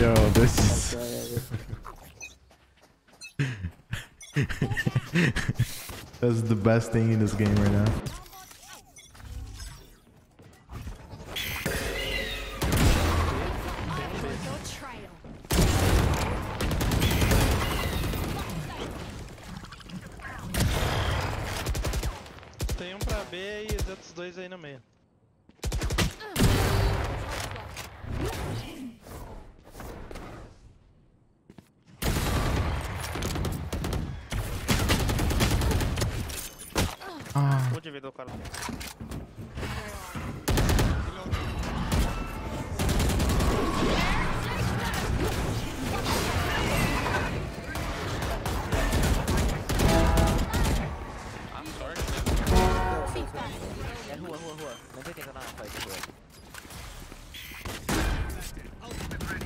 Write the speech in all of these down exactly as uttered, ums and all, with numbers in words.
Yo, this is... That's the best thing in this game right now. Tem um pra B e os outros dois aí no meio. Ah. Vou dividir o cara. É rua, rua, rua. Não tem que entrar na rapaz, rua.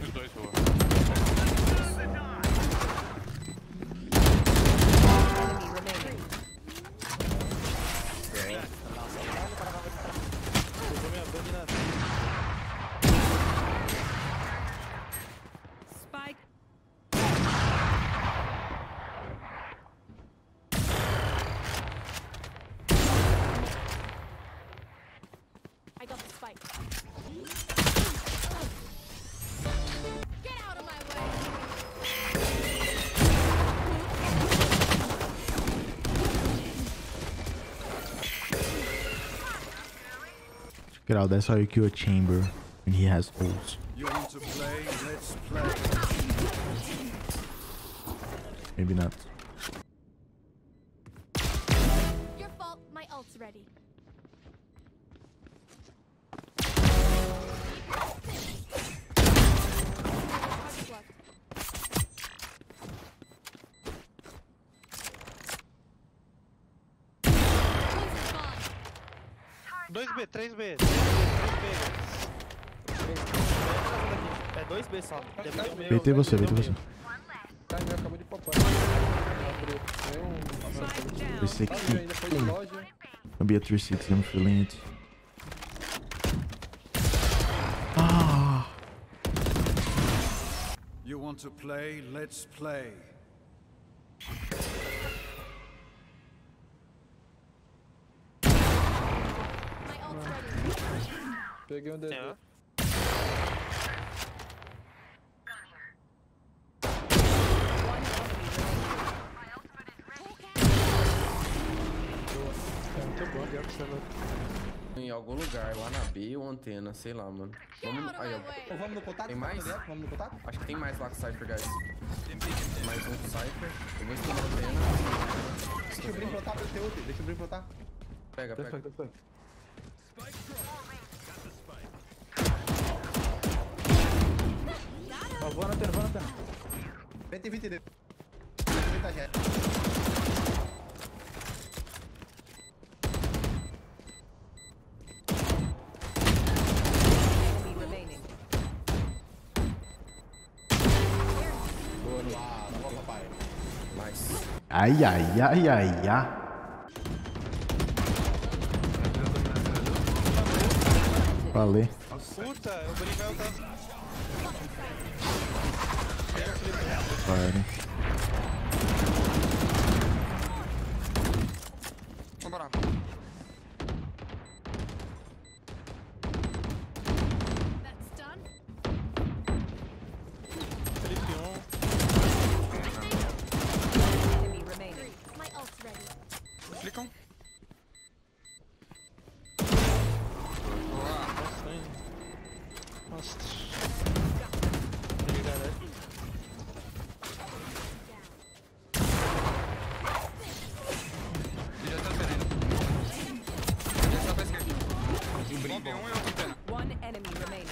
Os dois rua. I got the spike. Get out of my way. Check it out, that's how you kill a chamber when he has ults. You want to play? Let's play. Maybe not. Your fault, my ult's ready. dois B, três B, três B, é dois B só. Deitei você, deitei você. Acabou de popar. Esse aqui. I'll be a three sixty, I'm feeling it. Ah. You want to play? Let's play. Peguei um D D. Em algum lugar, lá na B ou antena, sei lá, mano. Vamos, aí, ó. Vamos no contato? Tem mais? Vamos no contato? Acho que tem mais lá com o Cypher, guys. Tem mais um com o Cypher. Eu vou estourar a antena. Deixa eu brincar brotar pra eu ter outro. Deixa eu brincar brotar. Pega, pega. Ó, vou na antena, vou na antena. vinte e vinte. Ai, ai, ai, ai, ai. Valeu. Puta, eu brincar o tanto. Vale. Vamos lá. Clicam.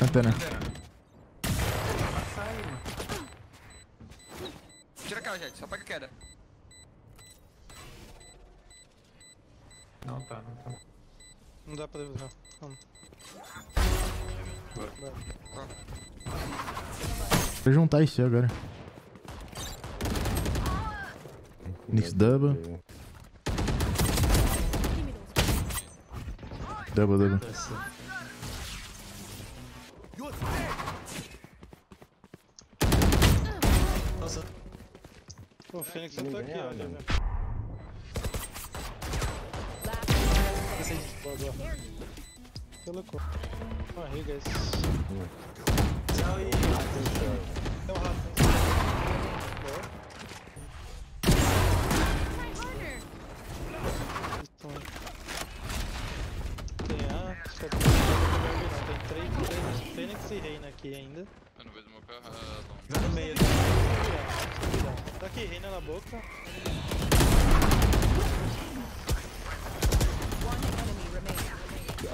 Antena. Tira a cara, gente, só pega a queda. Não tá, não tá. Não dá pra devolver. Vamos. Vou juntar isso agora. Phoenix double. Double, double. O Phoenix não tá aqui, olha. Pelo corpo. Barriga esse. Tchau e. Tão rápido. Tem A, só tem três, três Fênix e Reina aqui ainda. Eu não vejo meu carro. Vai no meio. Tá aqui, Reina na boca.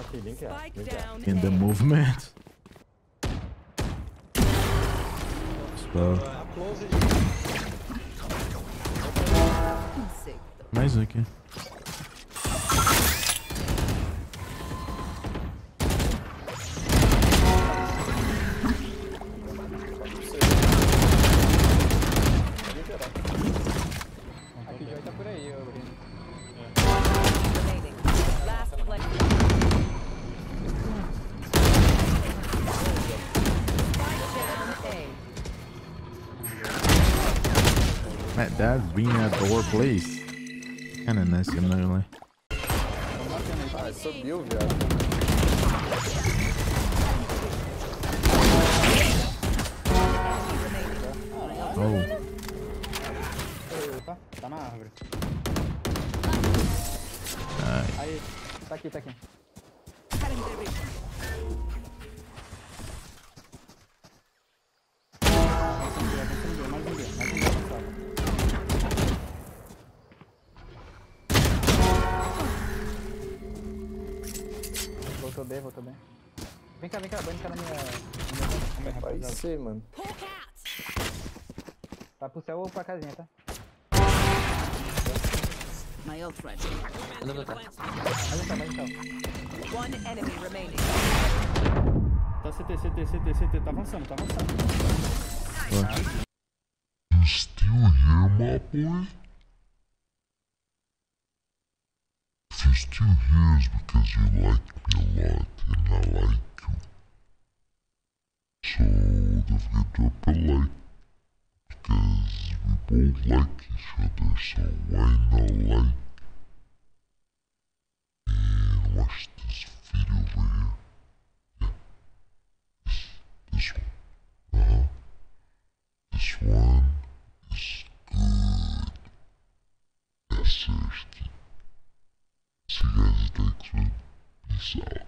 Okay, link out, link out. In the movement. Explode. Mais um aqui. That's being at the work place. Kinda nice, I'm not gonna lie. Ah, subiu, viado. Oh. Tá, tá na árvore. Aí, tá aqui, tá aqui. Voltou bem, voltou bem. Vem cá, vem cá, vem cá na minha... Na minha, na minha vai ser, mano. Vai pro céu ou pra casinha, tá? My old friend. Vai voltar. Vai voltar, vai voltar. One enemy remaining. Tá C T, C T, C T, C T. Tá avançando, tá avançando. Still here, my boy? Still here is because you like me a lot and I like you. So don't forget to drop a like because we both like each other, so why not like? And watch this video over here. Yeah. This this one. Uh-huh. This one is good. That's thirsty. See you guys next one. Peace out.